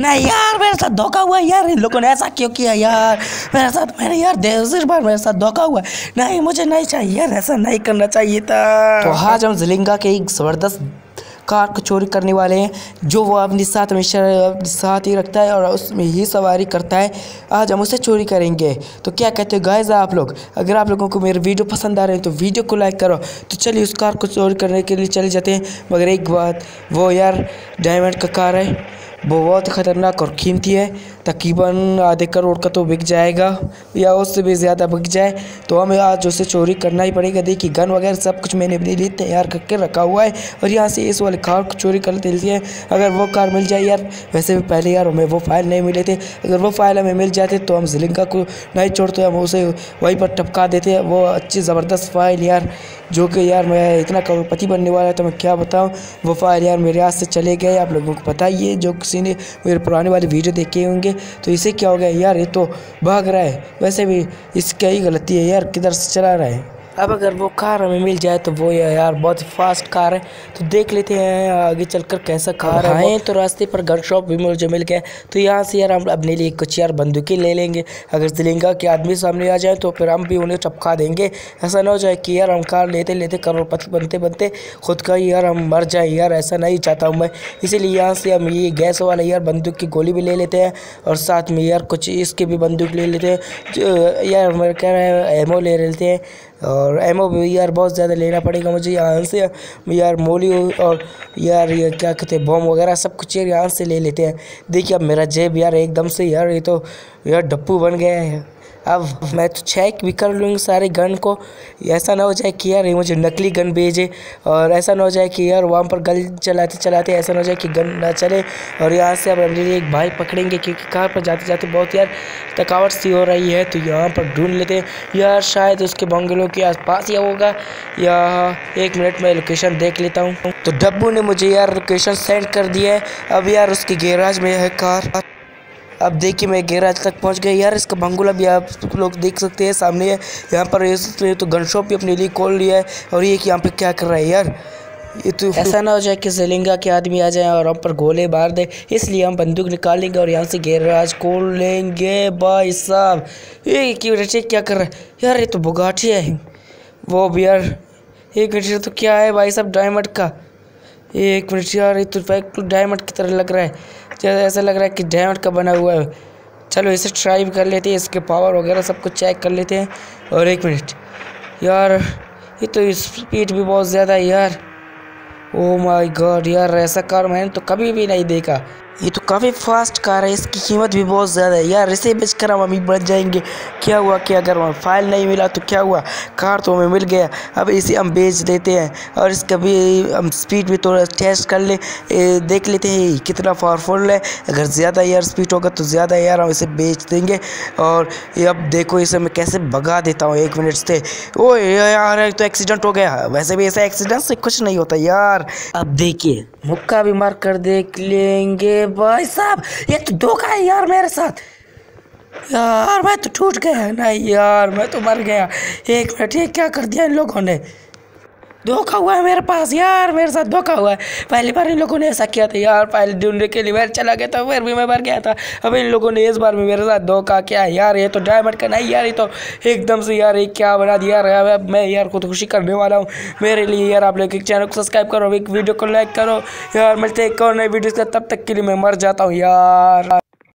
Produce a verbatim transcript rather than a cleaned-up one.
नहीं यार मेरे साथ धोखा हुआ यार, इन लोगों ने ऐसा क्यों किया यार मेरे साथ, मैंने यार दूसरी बार मेरे साथ धोखा हुआ, नहीं मुझे नहीं चाहिए यार, ऐसा नहीं करना चाहिए था। तो आज हम ज़लिंगा के एक ज़बरदस्त कार को चोरी करने वाले हैं जो वो अपने साथ हमेशा अपने साथ ही रखता है और उसमें ही सवारी करता है, आज हम उसे चोरी करेंगे। तो क्या कहते हो गाइस आप लोग, अगर आप लोगों को मेरे वीडियो पसंद आ रहे हैं तो वीडियो को लाइक करो। तो चलिए उस कार को चोरी करने के लिए चले जाते हैं, मगर एक बात वो यार डायमंड का कार है वो बहुत ख़तरनाक और कीमती है, तकरीबन आधे करोड़ का तो बिक जाएगा या उससे भी ज़्यादा बिक जाए, तो हमें आज उसे चोरी करना ही पड़ेगा। देखिए गन वगैरह सब कुछ मैंने अपने लिए तैयार करके रखा हुआ है और यहाँ से इस वाले कार को चोरी कर लेते हैं, अगर वो कार मिल जाए यार, वैसे भी पहले यार हमें वो फाइल नहीं मिले थे, अगर वो फाइल हमें मिल जाते तो हम ज़लिंगा को नहीं छोड़ते, हम उसे वहीं पर टपका देते। वो अच्छी ज़बरदस्त फाइल यार, जो कि यार मैं इतना करोड़पति बनने वाला है तो मैं क्या बताऊँ, वो फाइल यार मेरे हाथ से चले गए। आप लोगों को पता ही है जो ने मेरे पुराने वाले वीडियो देखे होंगे। तो इसे क्या हो गया यार, ये तो भाग रहा है, वैसे भी इसकी ही गलती है यार, किधर से चला रहा है। अब अगर वो कार हमें मिल जाए तो वो यार बहुत फास्ट कार है, तो देख लेते हैं आगे चलकर कैसा कार है। हाँ तो रास्ते पर गन शॉप भी मुझे मिल गया, तो यहाँ से यार हम अपने लिए कुछ यार बंदूकें ले लेंगे, अगर ज़लिंगा के आदमी सामने आ जाए तो फिर हम भी उन्हें चपका देंगे, ऐसा ना हो जाए कि यार हम कार लेते लेते करोड़पति बनते बनते खुद का ही यार हम मर जाए यार, ऐसा नहीं चाहता हूँ मैं। इसीलिए यहाँ से हम ये गैस वाला यार बंदूक की गोली भी ले लेते हैं और साथ में यार कुछ इसके भी बंदूक ले लेते हैं यार, मैं कह रहे हैं एमओ ले लेते हैं, और एमओ भी यार बहुत ज़्यादा लेना पड़ेगा मुझे यहाँ से यार, मोली और यार ये क्या कहते हैं बम वगैरह सब कुछ यार यहाँ से ले लेते हैं। देखिए अब मेरा जेब यार एकदम से यार ये तो यार डप्पू बन गया है, अब मैं तो चेक भी कर लूँगी सारे गन को, ऐसा ना हो जाए कि यार ये मुझे नकली गन भेजे और ऐसा ना हो जाए कि यार वहाँ पर गन चलाते चलाते ऐसा ना हो जाए कि गन ना चले। और यहाँ से अब हम एक भाई पकड़ेंगे क्योंकि कार पर जाते जाते बहुत यार थकावट सी हो रही है, तो यहाँ पर ढूंढ लेते हैं यार, शायद उसके बंगलों के आसपास ही होगा, या एक मिनट में लोकेशन देख लेता हूँ। तो डब्बू ने मुझे यार लोकेशन सेंड कर दिया है, अब यार उसके गैराज में है कार। अब देखिए मैं गैराज तक पहुंच गया यार, इसका बंगला भी आप लोग देख सकते हैं सामने है, यहाँ पर इसने तो गन शॉप भी अपने लिए खोल लिया है, और ये कि यहाँ पे क्या कर रहा है यार, ये तो ऐसा ना हो जाए कि ज़लिंगा के आदमी आ जाए और हम पर गोले मार दे, इसलिए हम बंदूक निकालेंगे और यहाँ से गैराज खोल लेंगे। भाई साहब ये क्यों क्या कर रहा है यार, ये तो बुगाटी है, वो भी यार एक मिनट तो क्या है भाई साहब डायमंड का, एक मिनट यार ये तो डायमंड की तरह लग रहा है, ऐसा लग रहा है कि डायमंड का बना हुआ है, चलो इसे ट्राई कर लेते हैं, इसके पावर वगैरह सब कुछ चेक कर लेते हैं। और एक मिनट यार ये तो स्पीड भी बहुत ज़्यादा है यार, ओह माय गॉड यार ऐसा कार मैंने तो कभी भी नहीं देखा, ये तो काफ़ी फास्ट कार है, इसकी कीमत भी बहुत ज़्यादा है यार, इसे बेचकर हम अमीर बन जाएंगे। क्या हुआ कि अगर हमें फाइल नहीं मिला तो क्या हुआ, कार तो हमें मिल गया, अब इसे हम बेच देते हैं और इसका भी हम स्पीड भी थोड़ा टेस्ट कर ले ए, देख लेते हैं कितना पावरफुल है, अगर ज़्यादा यार स्पीड होगा तो ज़्यादा यार हम इसे बेच देंगे। और अब देखो इसे मैं कैसे भगा देता हूँ एक मिनट से, ओ यार तो एक्सीडेंट हो गया, वैसे भी ऐसा एक्सीडेंट से कुछ नहीं होता यार। अब देखिए मुक्का भी मार कर देख लेंगे, भाई साहब ये तो धोखा है यार मेरे साथ, यार मैं तो टूट गया, नहीं यार मैं तो मर गया, एक मिनट ये क्या कर दिया इन लोगों ने, धोखा हुआ है मेरे पास यार, मेरे साथ धोखा हुआ है, पहली बार इन लोगों ने ऐसा किया था यार, पहले ढूंढने के लिए मैं चला गया था फिर भी मैं मर गया था, अब इन लोगों ने इस बार भी मेरे साथ धोखा किया है यार, ये तो डायमंड का नहीं यार, ये तो एकदम से यार ये क्या बना दिया यार, अब मैं यार खुदकुशी करने वाला हूँ। मेरे लिए यार आप लोग एक चैनल को सब्सक्राइब करो, एक वीडियो को लाइक करो यार, मिलते एक और नई वीडियो से, तब तक के लिए मैं मर जाता हूँ यार।